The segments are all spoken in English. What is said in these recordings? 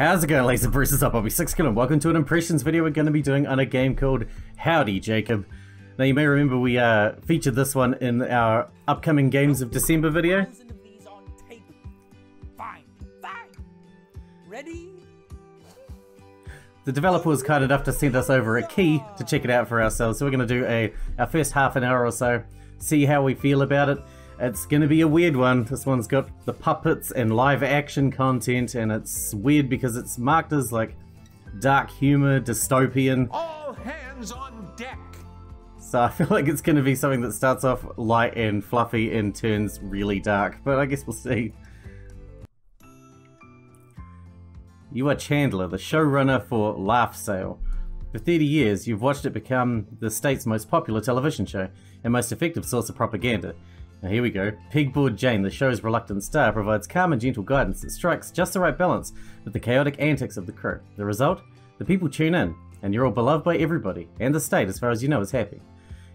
How's it going, ladies and bruises? Up, Bobby6Kill, and welcome to an impressions video we're going to be doing on a game called Howdy Jacob. Now, you may remember we featured this one in our upcoming Games of December video. Ready? The developer was kind enough to send us over a key to check it out for ourselves, so we're going to do our first half an hour or so, see how we feel about it. It's going to be a weird one. This one's got the puppets and live action content, and it's weird because it's marked as like dark humor, dystopian. All hands on deck. So I feel like it's going to be something that starts off light and fluffy and turns really dark, but I guess we'll see. You are Chandler, the showrunner for Laugh Sale. For 30 years, you've watched it become the state's most popular television show and most effective source of propaganda. Now here we go. Pigboard Jane, the show's reluctant star, provides calm and gentle guidance that strikes just the right balance with the chaotic antics of the crew. The result? The people tune in, and you're all beloved by everybody, and the state, as far as you know, is happy.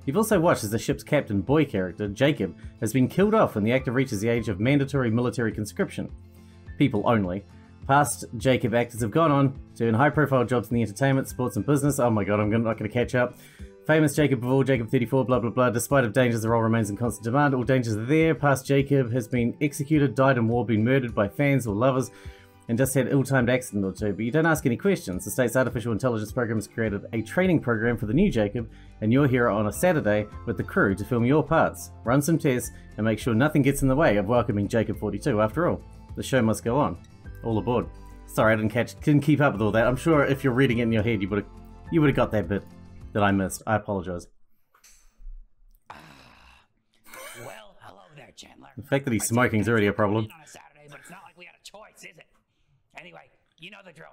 You've also watched as the ship's captain boy character, Jacob, has been killed off when the actor reaches the age of mandatory military conscription. People only. Past Jacob actors have gone on to earn high-profile jobs in the entertainment, sports, and business. Oh my god, I'm not going to catch up. Famous Jacob of all, Jacob 34, blah blah blah. Despite of dangers, the role remains in constant demand. All dangers are there. Past Jacob has been executed, died in war, been murdered by fans or lovers, and just had an ill-timed accident or two. But you don't ask any questions. The state's artificial intelligence program has created a training program for the new Jacob, and you're here on a Saturday with the crew to film your parts, run some tests, and make sure nothing gets in the way of welcoming Jacob 42. After all, the show must go on. All aboard. Sorry, I didn't keep up with all that. I'm sure if you're reading it in your head, you would have got that bit that I missed. I apologize. Well, hello there, Chandler. The fact that he's smoking is already a problem. On a Saturday, but it's not like we had a choice, is it? Anyway, you know the drill.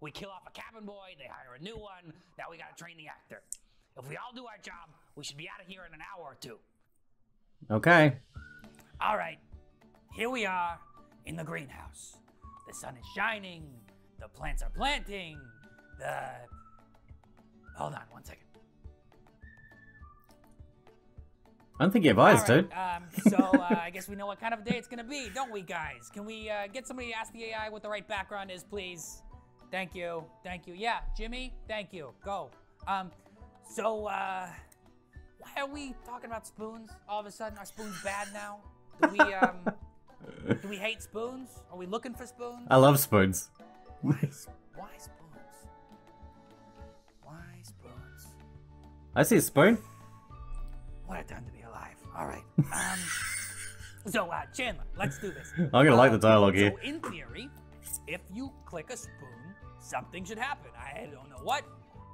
We kill off a cabin boy, they hire a new one, now we gotta train the actor. If we all do our job, we should be out of here in an hour or two. Okay. Alright, here we are in the greenhouse. The sun is shining, the plants are planting, Hold on, 1 second. I don't think you have eyes, dude. I guess we know what kind of a day it's gonna be, don't we, guys? Can we get somebody to ask the AI what the right background is, please? Thank you, thank you. Yeah, Jimmy, thank you. Go. Why are we talking about spoons? All of a sudden, are spoons bad now? Do we do we hate spoons? Are we looking for spoons? I love spoons. Why spoons? I see a spoon. What a time to be alive. Alright. Chandler, let's do this. I'm gonna like the dialogue here. So in theory, if you click a spoon, something should happen. I don't know what.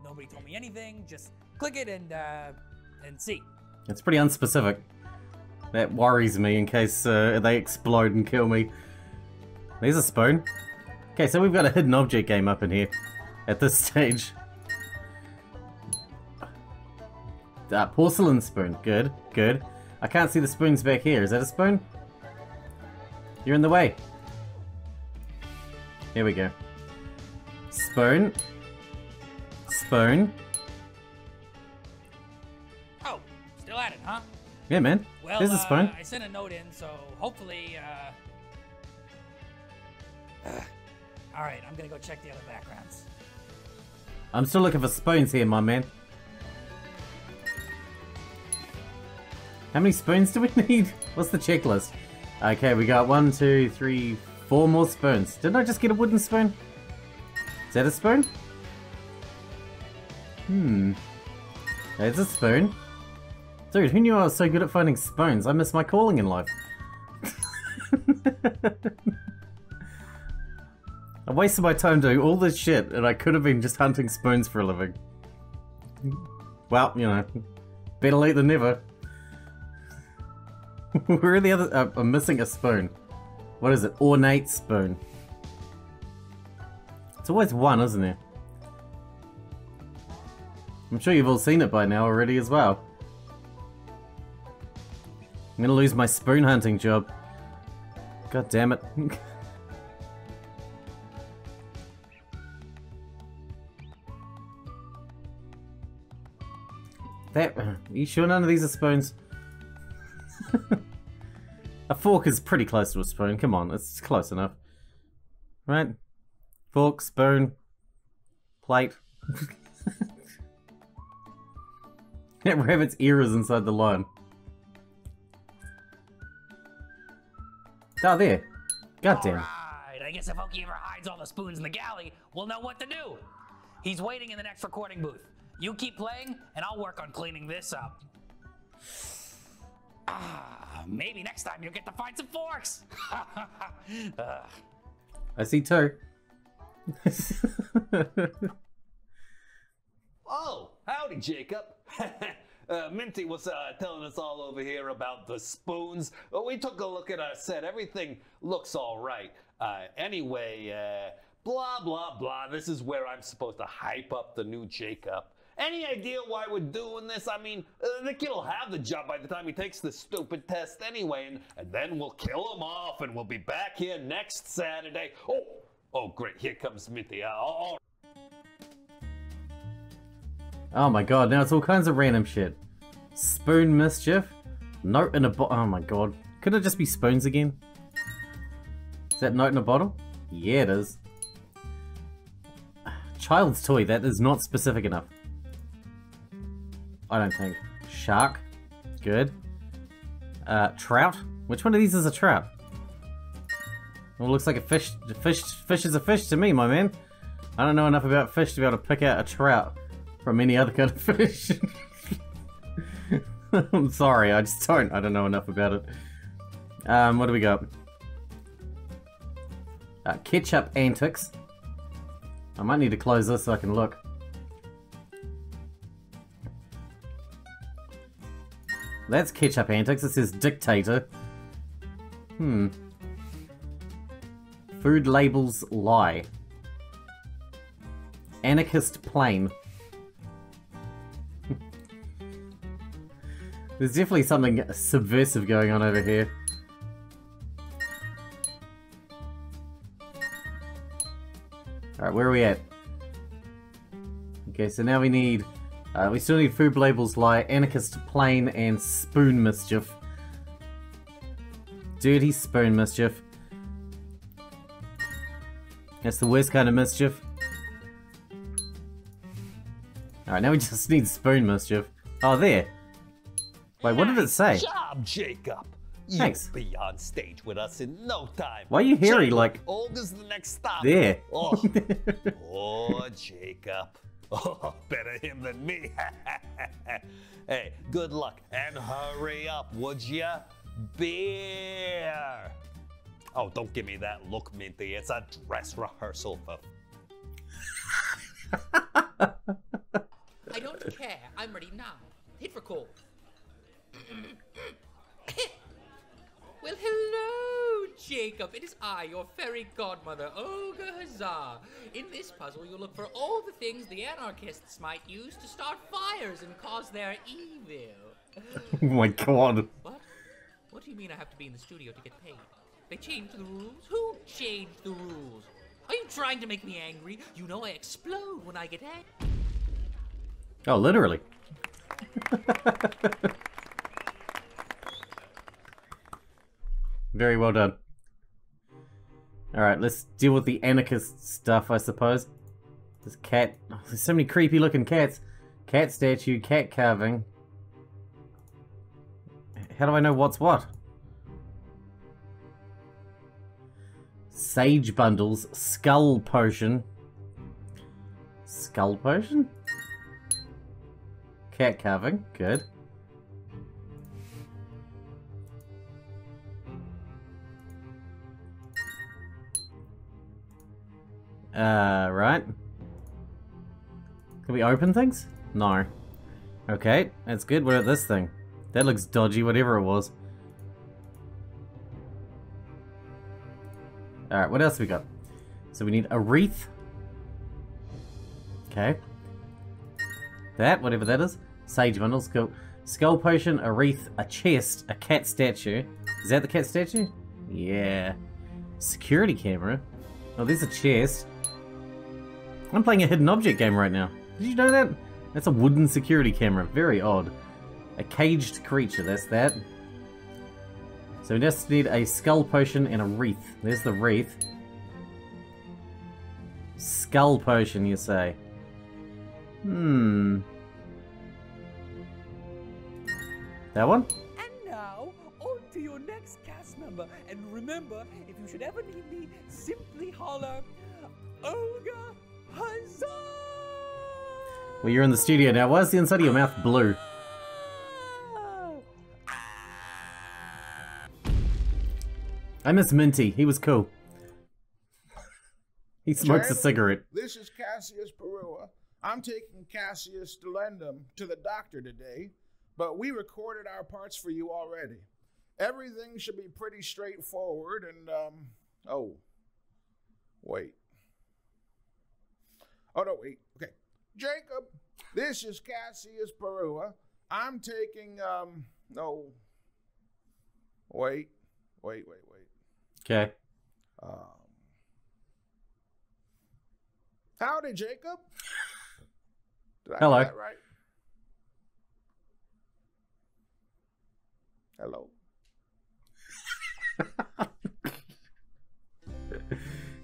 Nobody told me anything. Just click it and see. It's pretty unspecific. That worries me in case they explode and kill me. There's a spoon. Okay, so we've got a hidden object game up in here at this stage. Porcelain spoon. Good, good. I can't see the spoons back here. Is that a spoon? You're in the way. Here we go. Spoon. Spoon. Oh, still at it, huh? Yeah, man. Well, there's a spoon. I sent a note in, so hopefully, Alright, I'm gonna go check the other backgrounds. I'm still looking for spoons here, my man. How many spoons do we need? What's the checklist? Okay, we got 1, 2, 3, 4 more spoons. Didn't I just get a wooden spoon? Is that a spoon? There's a spoon. Dude, who knew I was so good at finding spoons? I missed my calling in life. I wasted my time doing all this shit and I could have been just hunting spoons for a living. Well, you know, better late than never. Where are the other? I'm missing a spoon. What is it? Ornate spoon. It's always one, isn't there? I'm sure you've all seen it by now already as well. I'm gonna lose my spoon hunting job. God damn it. Are you sure none of these are spoons? A fork is pretty close to a spoon, come on, it's close enough. Right? fork, spoon, plate. That rabbit's ear is inside the line. Oh, there. Goddamn. Alright, I guess if Okie ever hides all the spoons in the galley, we'll know what to do. He's waiting in the next recording booth. You keep playing, and I'll work on cleaning this up. Ah, maybe next time you'll get to find some forks. I see two. Oh, howdy, Jacob. Minty was telling us all over here about the spoons. We took a look at our set. Everything looks all right. Anyway, blah, blah, blah. This is where I'm supposed to hype up the new Jacob. Any idea why we're doing this? I mean, the kid will have the job by the time he takes the stupid test anyway, and then we'll kill him off, and we'll be back here next Saturday. Oh, oh, great. Here comes Minty. Oh my god, now it's all kinds of random shit. Spoon mischief? Note in a bottle. Oh my god. Could it just be spoons again? Is that note in a bottle? Yeah, it is. Child's toy, that is not specific enough. I don't think. Shark? Good. Trout? Which one of these is a trout? Well, it looks like a fish. Fish is a fish to me, my man. I don't know enough about fish to be able to pick out a trout from any other kind of fish. I'm sorry, I just don't. I don't know enough about it. What do we got? Ketchup antics. I might need to close this so I can look. That's ketchup antics. It says dictator. Hmm. Food labels lie. Anarchist plane. There's definitely something subversive going on over here. Alright, where are we at? Okay, so now we need... we still need food labels like anarchist plane and spoon mischief. Dirty spoon mischief. That's the worst kind of mischief. Alright, now we just need spoon mischief. Oh, there! Wait, what did it say? Nice job, Jacob. Thanks. You'll be on stage with us in no time. Why are you hairy like... Olga's the next stop. There. Oh, oh Jacob. Oh, better him than me. Hey, good luck. And hurry up, would ya? Beer. Oh, don't give me that look, Minty. It's a dress rehearsal. I don't care. I'm ready now. Hit record. Well, hello, Jacob. It is I, your fairy godmother, Olga Huzzah. In this puzzle, you'll look for all the things the anarchists might use to start fires and cause their evil. Oh my god. What? What do you mean I have to be in the studio to get paid? They changed the rules? Who changed the rules? Are you trying to make me angry? You know I explode when I get angry. Oh, literally. Very well done. Alright, let's deal with the anarchist stuff, I suppose. This cat... Oh, there's so many creepy looking cats. Cat statue, cat carving. How do I know what's what? Sage bundles, skull potion. Skull potion? Cat carving, good. Right. Can we open things? No. Okay, that's good. What about this thing? That looks dodgy, whatever it was. Alright, what else have we got? So we need a wreath. Okay. That, whatever that is. Sage bundles, cool. Skull potion, a wreath, a chest, a cat statue. Is that the cat statue? Yeah. Security camera. Oh, there's a chest. I'm playing a hidden object game right now. Did you know that? That's a wooden security camera. Very odd. A caged creature, that's that. So we just need a skull potion and a wreath. There's the wreath. Skull potion, you say? Hmm. That one? And now, on to your next cast member. And remember, if you should ever need me, simply holler, Olga Huzzah! Well, you're in the studio now. Why is the inside of your mouth blue? I miss Minty. He was cool. He smokes a cigarette. This is Cassius Perua. I'm taking Cassius Delendum to the doctor today, but we recorded our parts for you already. Everything should be pretty straightforward and, oh, wait. Oh, no, wait. Okay. Jacob, this is Cassius Perua. I'm taking, no, wait. Wait. Okay. Howdy, Jacob. Did I get that right? Hello.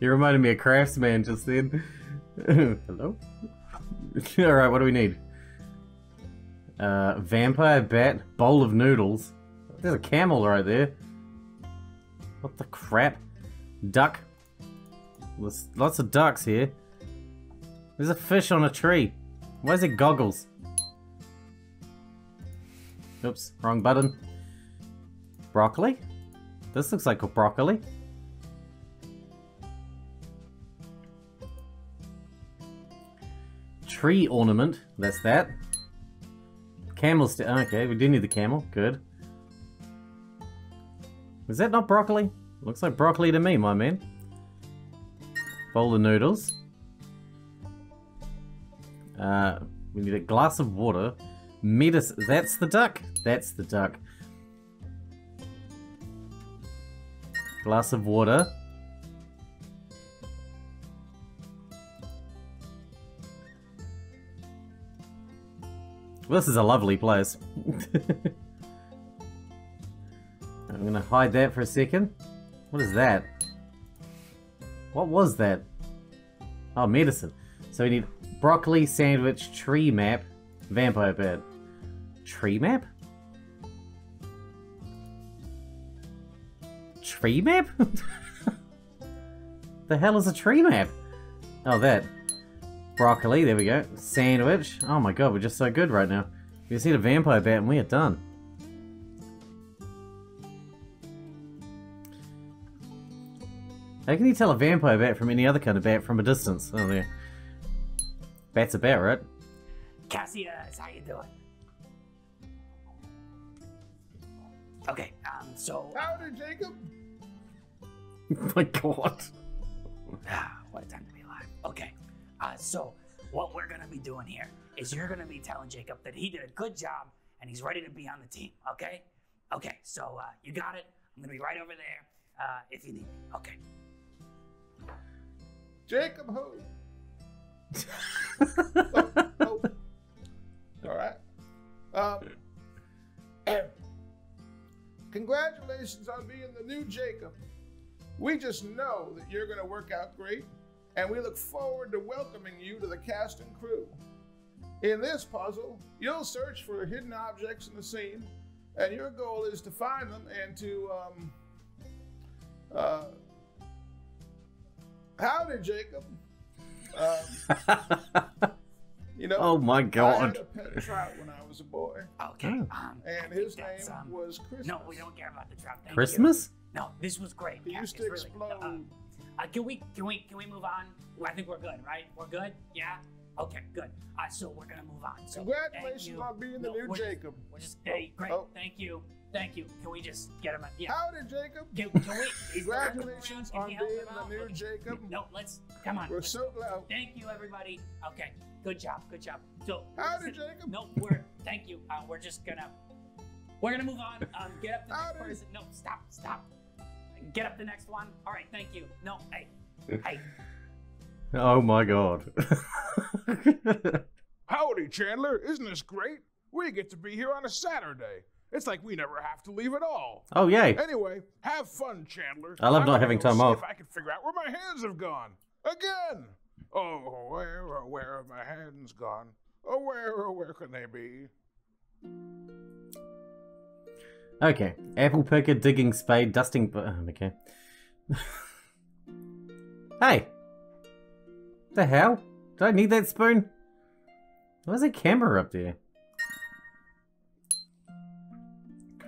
You reminded me of Craftsman just then. Hello. All right. What do we need? Vampire bat, bowl of noodles. There's a camel right there. What the crap? Duck. There's lots of ducks here. There's a fish on a tree. Why is it goggles? Oops, wrong button. Broccoli? This looks like a broccoli. Tree ornament. That's that. Camel's... okay, we do need the camel. Good. Is that not broccoli? Looks like broccoli to me, my man. Bowl of noodles. We need a glass of water. Medicine. That's the duck. That's the duck. Glass of water. This is a lovely place. I'm gonna hide that for a second. What is that? What was that? Oh, medicine. So we need broccoli, sandwich, tree map, vampire bed. Tree map? Tree map? The hell is a tree map? Oh, that. Broccoli, there we go. Sandwich. Oh my god, we're just so good right now. We just need a vampire bat and we are done. How can you tell a vampire bat from any other kind of bat from a distance? Oh, there. Bat's a bat, right? Cassius, how you doing? Okay, so... Howdy, Jacob! My god. What a time to be alive. Okay, so what we're gonna be doing here is you're gonna be telling Jacob that he did a good job and he's ready to be on the team, okay? Okay, so you got it. I'm gonna be right over there if you need me, okay? Jacob who? Oh. All right. Congratulations on being the new Jacob. We just know that you're going to work out great, and we look forward to welcoming you to the cast and crew. In this puzzle, you'll search for hidden objects in the scene, and your goal is to find them and to Howdy, Jacob. You know, oh my god. I had a pet trout when I was a boy. Okay. And his name was Christmas. No, we don't care about the trout. Thank Christmas? You. No, this was great. He used to explode. Really, can we move on? I think we're good, right? We're good? Yeah? Okay, good. So we're gonna move on. So congratulations on being the new Jacob. Hey, great. Oh. Thank you. Thank you. Can we just get him? Yeah. Howdy, Jacob. Can we? Congratulations on being the new Jacob. No, let's come on. We're so glad. Thank you, everybody. Okay, good job, good job. So howdy, Jacob. No, we're thank you. We're just gonna move on. Get up the next person. No, stop. Get up the next one. All right, thank you. No, hey. Oh my god. Howdy, Chandler. Isn't this great? We get to be here on a Saturday. It's like we never have to leave at all. Oh, yay. Anyway, have fun, Chandler. I love not having time off. If I can figure out where my hands have gone. Again. Oh, where have my hands gone? Oh, where can they be? Okay. Apple picker, digging spade, dusting... okay. Hey! The hell? Do I need that spoon? Where's that camera up there?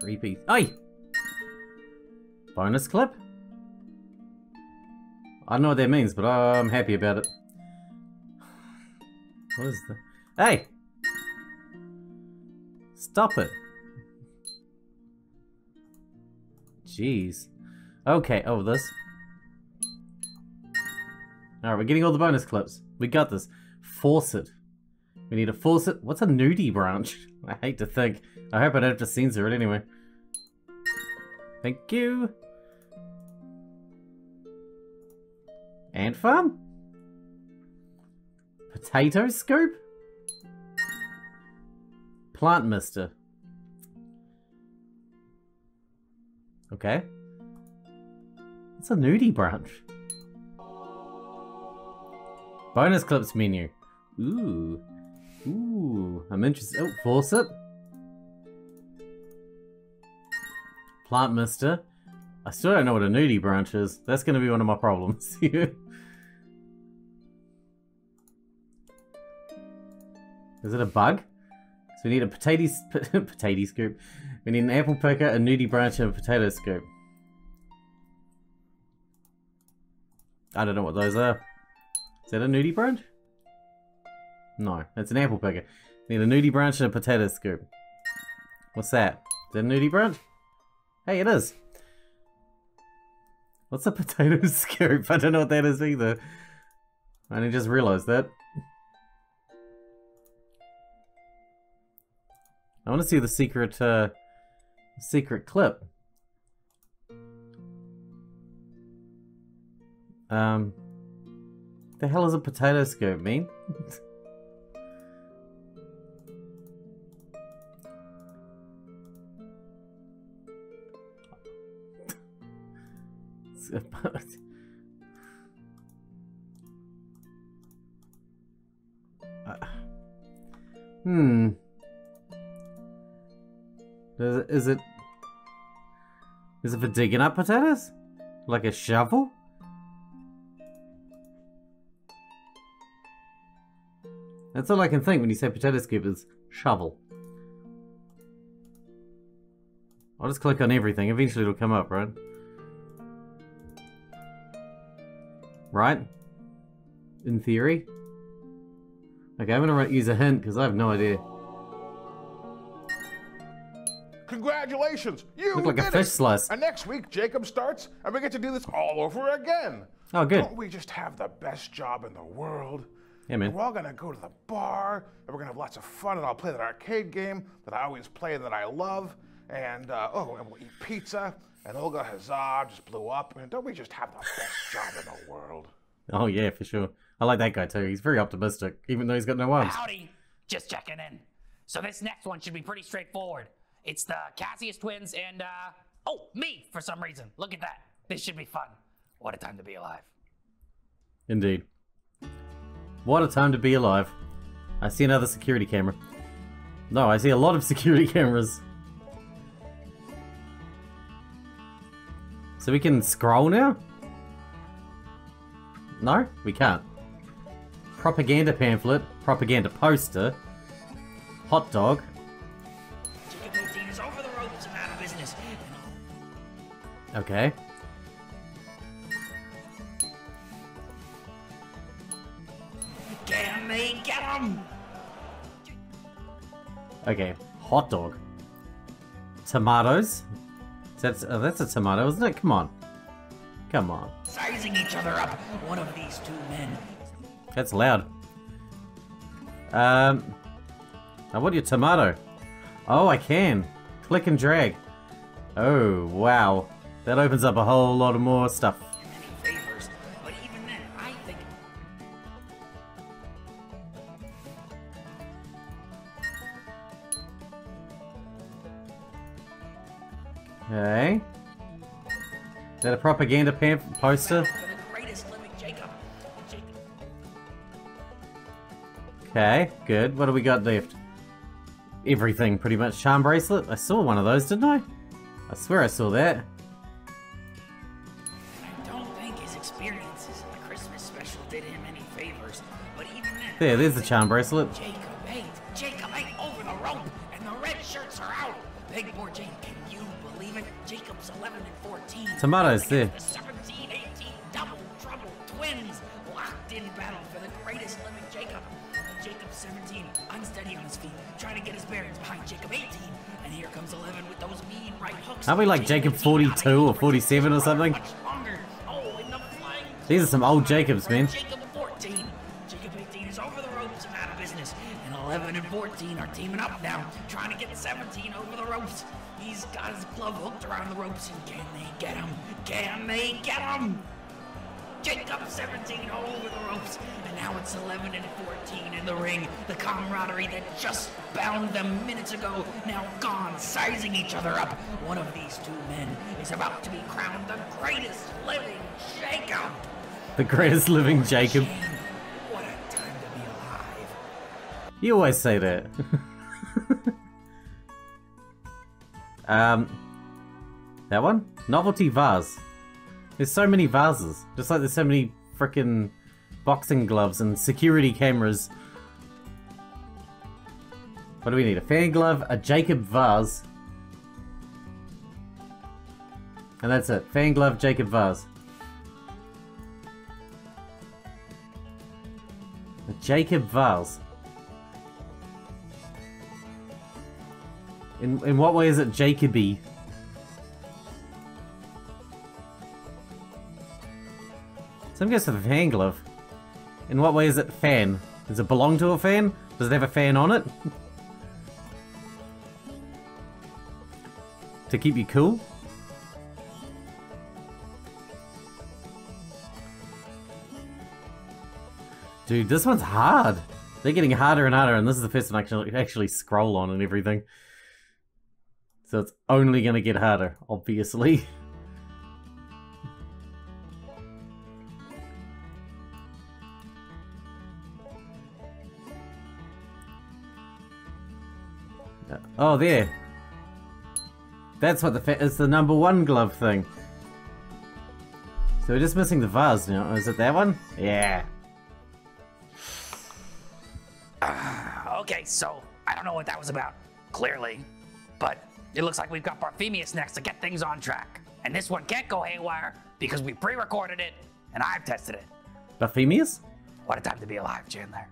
Creepy. Oi! Bonus clip? I don't know what that means, but I'm happy about it. What is the... Hey! Stop it! Jeez. Okay, oh, this. Alright, we're getting all the bonus clips. We got this. Force it. We need to force it. What's a nudie branch? I hate to think. I hope I don't have to censor it anyway. Thank you. Ant farm? Potato scoop? Plant mister. Okay. It's a nudie branch. Bonus clips menu. Ooh. Ooh. I'm interested. Oh, force it. Plant mister. I still don't know what a nudie branch is. That's going to be one of my problems. Is it a bug? So we need a potato scoop. We need an apple picker, a nudie branch, and a potato scoop. I don't know what those are. Is that a nudie branch? No, that's an apple picker. We need a nudie branch and a potato scoop. What's that? Is that a nudie branch? Hey, it is. What's a potato scoop? I don't know what that is either. I only just realized that. I want to see the secret clip. The hell is a potato scoop mean? Is it for digging up potatoes? Like a shovel? That's all I can think when you say potato scoop is shovel. I'll just click on everything. Eventually it'll come up, right? Right? In theory? Okay, I'm gonna use a hint because I have no idea. Congratulations! You look like a fish slice. And next week, Jacob starts, and we get to do this all over again. Oh, good. Don't we just have the best job in the world? Yeah, man. And we're all gonna go to the bar, and we're gonna have lots of fun, and I'll play that arcade game that I always play and that I love, and and we'll eat pizza, and Olga Huzzah just blew up, and don't we just have the best job in the world? Oh yeah, for sure. I like that guy too. He's very optimistic, even though he's got no arms. Howdy, just checking in. So this next one should be pretty straightforward. It's the Cassius twins and, oh, me, for some reason. Look at that. This should be fun. What a time to be alive. Indeed. What a time to be alive. I see another security camera. No, I see a lot of security cameras. So we can scroll now? No, we can't. Propaganda pamphlet, propaganda poster, hot dog. Okay. Get him, me, get him! Okay, hot dog. Tomatoes. That's a tomato, isn't it? Come on. Come on. Sizing each other up, one of these two men. That's loud. I want your tomato. Oh, I can. Click and drag. Oh, wow. That opens up a whole lot of more stuff. Many favors, but even then, I think... Okay. Is that a propaganda poster? The greatest living Jacob. Okay, good. What do we got left? Everything, pretty much. Charm bracelet. I saw one of those, didn't I? I swear I saw that. I don't think his experiences in the Christmas special did him any favors, but even then, there's the charm bracelet. Jacob 8 over the rope, and the red shirts are out. Pigboard Jane, can you believe it? Jacob's 11 and 14. Tomatoes there. The 17, 18, double trouble twins locked in battle for the greatest living Jacob. Jacob 17, unsteady on his feet, trying to get his bearings behind Jacob 18, and here comes 11 with those mean right hooks. Aren't we like Jacob 42 or 47 or something? Oh, in the flying... These are some old Jacobs, man. Jacob 14. Jacob 18 is over the ropes and out of business, and 11 and 14 are teaming up now, trying to get 17 over the ropes. He's got his glove hooked around the ropes, and can they get him? Can they get him? Jacob 17 over the ropes, and now it's 11 and 14 in the ring. The camaraderie that just bound them minutes ago, now gone, sizing each other up. One of these two men is about to be crowned the greatest living Jacob. The greatest living Jacob. What a time to be alive. You always say that. That one? Novelty vase. There's so many vases, just like there's so many frickin' boxing gloves and security cameras. What do we need? A fan glove, a Jacob vase. And that's it. Fan glove, Jacob vase. A Jacob vase. In what way is it Jacoby? Some guess with a fan glove. In what way is it fan? Does it belong to a fan? Does it have a fan on it? To keep you cool? Dude, this one's hard. They're getting harder and harder, and this is the first one I can actually scroll on and everything. So it's only gonna get harder, obviously. Oh, there. That's what it's the number one glove thing. So we're just missing the vase now. Is it that one? Yeah. Okay, so I don't know what that was about, clearly. But it looks like we've got Barfemius next to get things on track. And this one can't go haywire because we pre-recorded it and I've tested it. Barfemius? What a time to be alive, Chandler.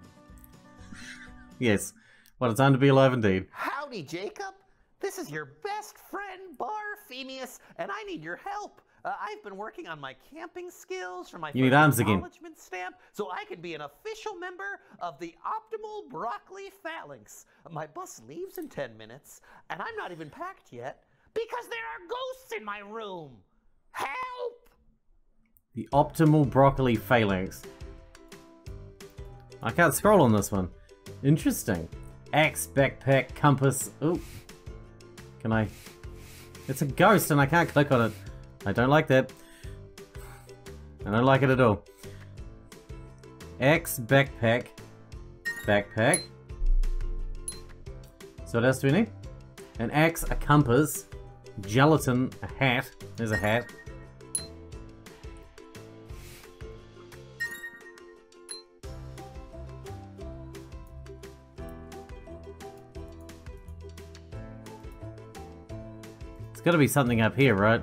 Yes. What a time to be alive indeed. Howdy, Jacob. This is your best friend, Barfemius, and I need your help. I've been working on my camping skills for my acknowledgement stamp, so I can be an official member of the Optimal Broccoli Phalanx. My bus leaves in 10 minutes, and I'm not even packed yet, because there are ghosts in my room. Help! The Optimal Broccoli Phalanx. I can't scroll on this one. Interesting. Axe, backpack, compass. Ooh. Can I? It's a ghost and I can't click on it. I don't like that. I don't like it at all. Axe, backpack. Backpack. So what else do we need? An axe, a compass, gelatin, a hat. There's a hat. It's gotta be something up here, right?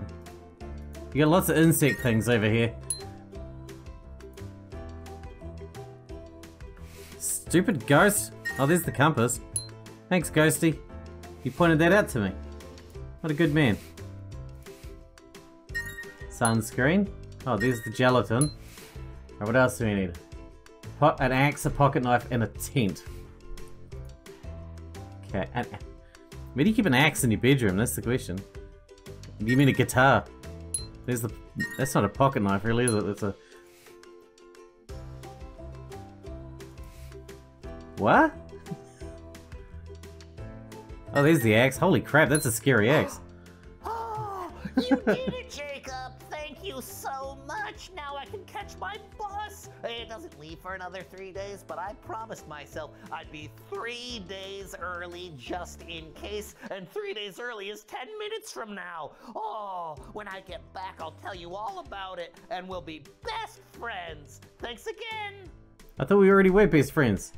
You got lots of insect things over here. Stupid ghost! Oh, there's the compass. Thanks, Ghosty. You pointed that out to me. What a good man. Sunscreen. Oh, there's the gelatin. Alright, what else do we need? An axe, a pocket knife, and a tent. Okay, where do you keep an axe in your bedroom? That's the question. You mean a guitar? There's the. That's not a pocket knife, really, is it? That's a. What? Oh, there's the axe. Holy crap, that's a scary axe. Oh, you did it, Jacob! Thank you so much! Now I can catch my bus! And doesn't leave for another 3 days, but I promised myself I'd be 3 days early just in case, and 3 days early is 10 minutes from now. Oh, when I get back, I'll tell you all about it, and we'll be best friends. Thanks again. I thought we already were best friends.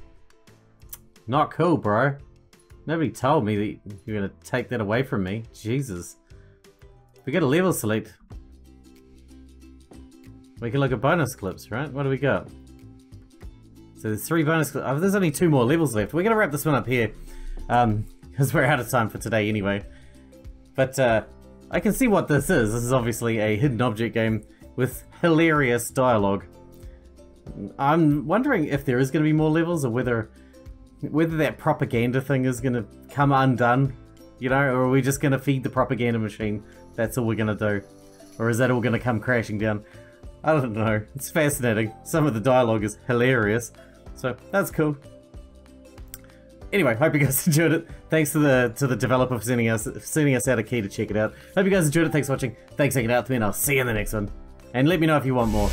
Not cool, bro. Nobody told me that you're gonna take that away from me. Jesus. We got a level select. We can look at bonus clips, right? What do we got? So there's 3 bonus clips. Oh, there's only 2 more levels left. We're gonna wrap this one up here. Because we're out of time for today anyway. But I can see what this is. This is obviously a hidden object game with hilarious dialogue. I'm wondering if there is gonna be more levels or whether that propaganda thing is gonna come undone, you know, or are we just gonna feed the propaganda machine? That's all we're gonna do. Or is that all gonna come crashing down? I don't know. It's fascinating. Some of the dialogue is hilarious. So that's cool. Anyway, hope you guys enjoyed it. Thanks to the developer for sending us out a key to check it out. Hope you guys enjoyed it. Thanks for watching. Thanks for hanging out with me, and I'll see you in the next one. And let me know if you want more.